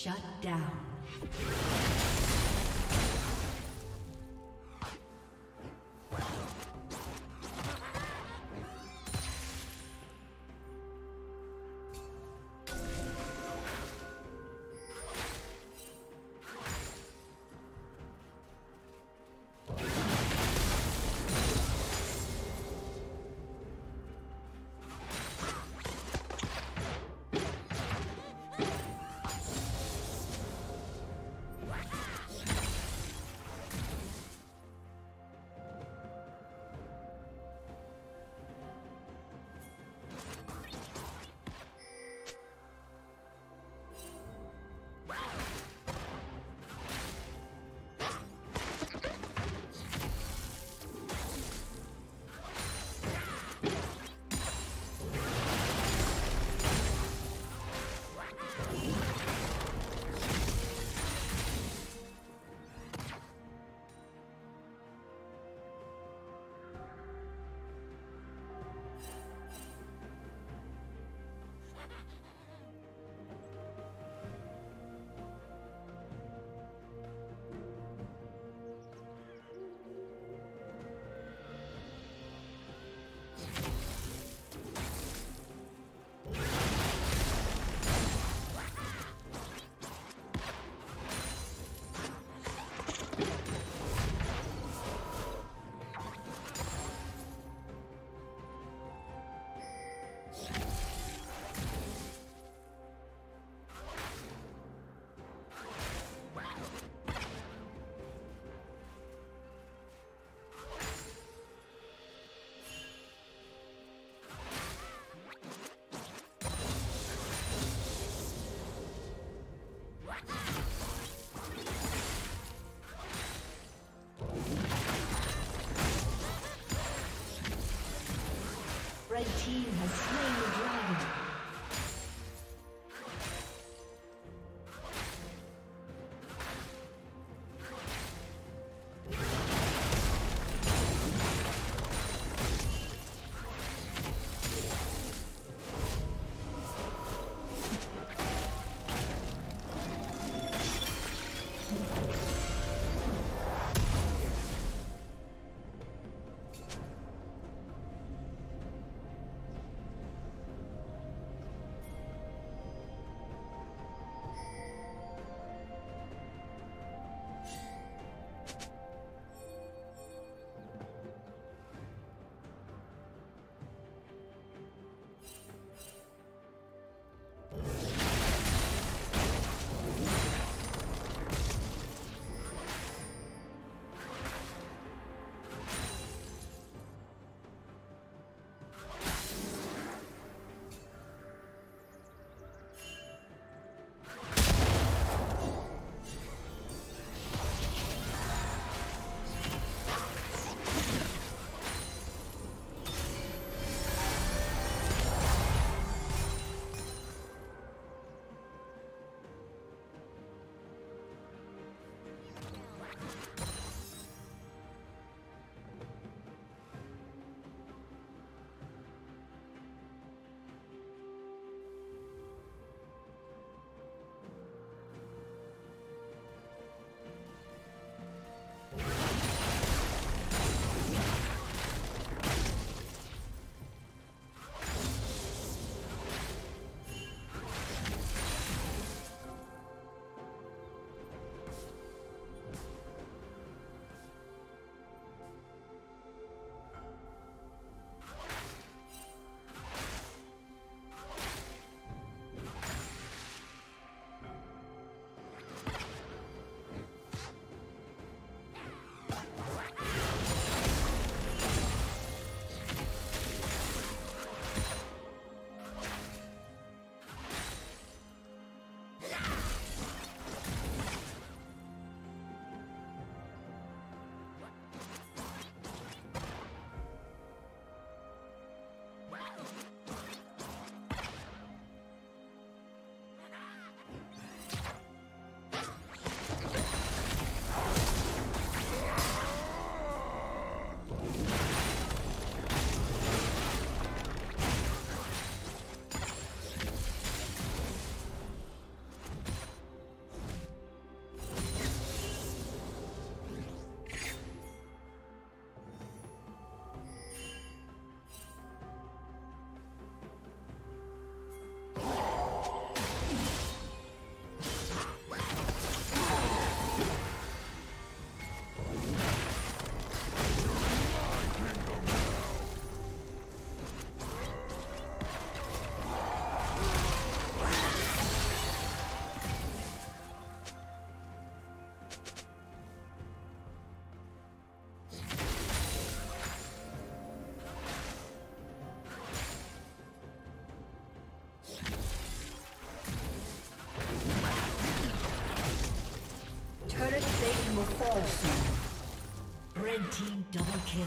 Shut down. Awesome. Red team double kill.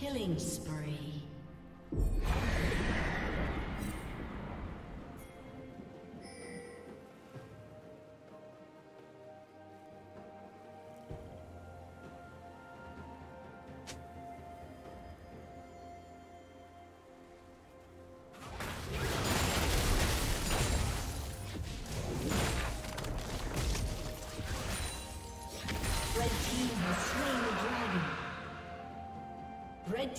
Killing spree. Red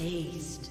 East.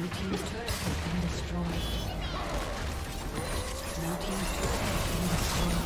Blue team's turret has been destroyed. Blue team's turret has been destroyed.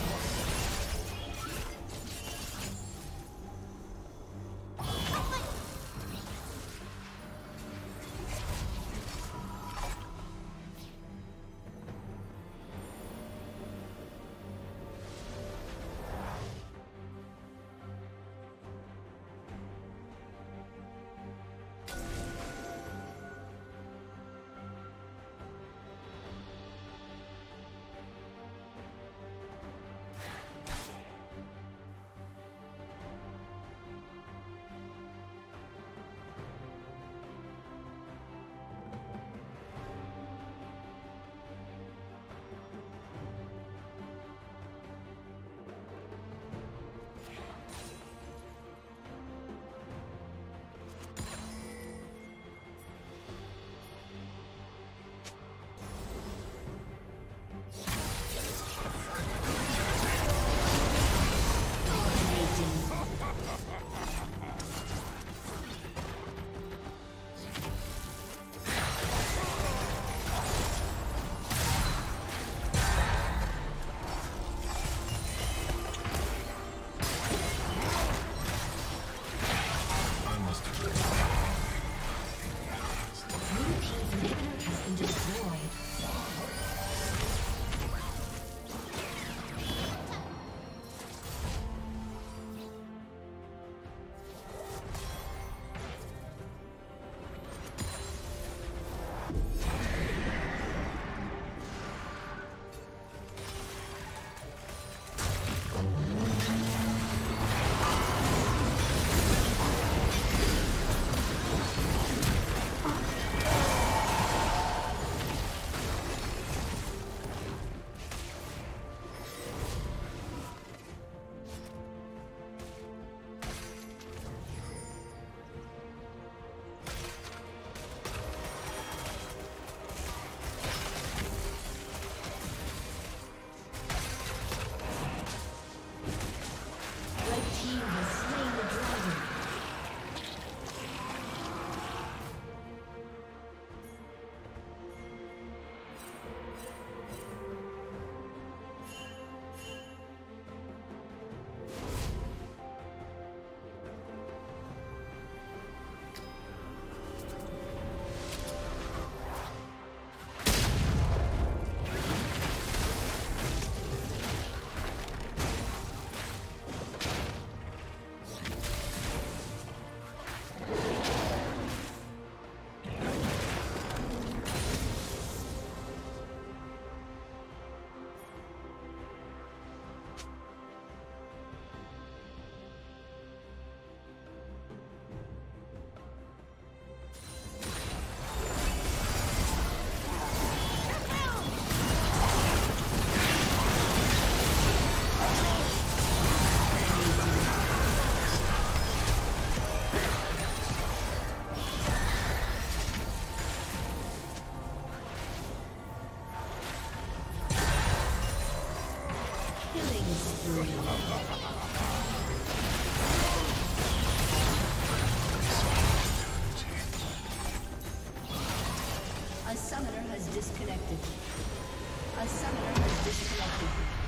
A summoner has disconnected.